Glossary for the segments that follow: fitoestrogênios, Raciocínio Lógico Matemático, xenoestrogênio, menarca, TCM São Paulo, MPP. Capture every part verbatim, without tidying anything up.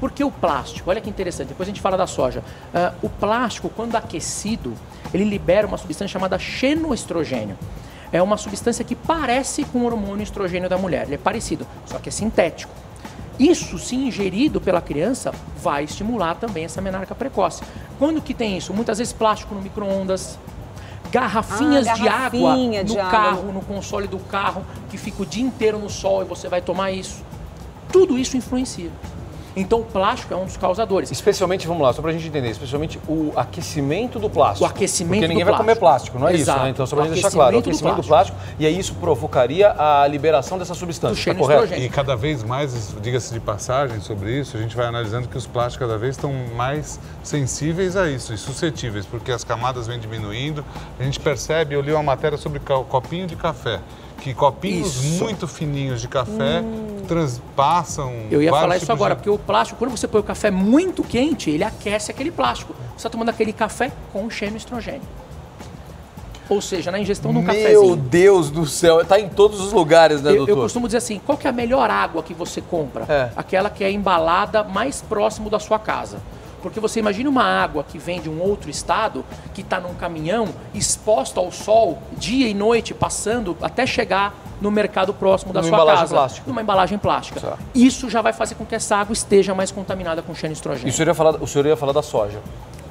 Por que o plástico? Olha que interessante, depois a gente fala da soja. Uh, o plástico, quando aquecido, ele libera uma substância chamada xenoestrogênio. É uma substância que parece com o hormônio estrogênio da mulher, ele é parecido, só que é sintético. Isso, se ingerido pela criança, vai estimular também essa menarca precoce. Quando que tem isso? Muitas vezes plástico no micro-ondas, garrafinhas ah, de água no de carro, água. no console do carro, que fica o dia inteiro no sol e você vai tomar isso. Tudo isso influencia. Então o plástico é um dos causadores. Especialmente, vamos lá, só pra gente entender, especialmente o aquecimento do plástico. O aquecimento do plástico. Porque ninguém vai comer plástico, não é Exato. isso, né? Então só pra gente deixar claro, o aquecimento do plástico. do plástico, e aí isso provocaria a liberação dessa substância, tá correto? E cada vez mais, diga-se de passagem sobre isso, a gente vai analisando que os plásticos cada vez estão mais sensíveis a isso e suscetíveis, porque as camadas vêm diminuindo. A gente percebe, eu li uma matéria sobre copinho de café, que copinhos isso. muito fininhos de café hum. transpassam... Eu ia falar isso agora, de... porque o plástico, quando você põe o café muito quente, ele aquece aquele plástico. Você está tomando aquele café com xenoestrogênio. Ou seja, na ingestão de um cafezinho. Meu Deus do céu, está em todos os lugares, né, eu, doutor? Eu costumo dizer assim, qual que é a melhor água que você compra? É. Aquela que é embalada mais próximo da sua casa. Porque você imagina uma água que vem de um outro estado, que está num caminhão, exposta ao sol, dia e noite, passando até chegar no mercado próximo da numa sua casa. Plástica. Numa embalagem plástica. Certo. Isso já vai fazer com que essa água esteja mais contaminada com xenoestrogênio. E o senhor ia falar, o senhor ia falar da soja?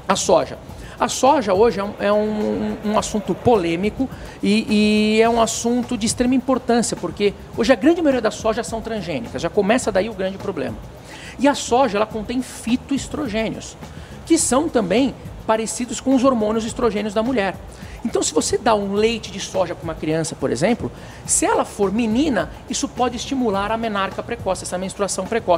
A soja. A soja hoje é um, é um, um assunto polêmico e, e é um assunto de extrema importância, porque hoje a grande maioria das sojas são transgênicas, já começa daí o grande problema. E a soja, ela contém fitoestrogênios, que são também parecidos com os hormônios estrogênios da mulher. Então, se você dá um leite de soja para uma criança, por exemplo, se ela for menina, isso pode estimular a menarca precoce, essa menstruação precoce.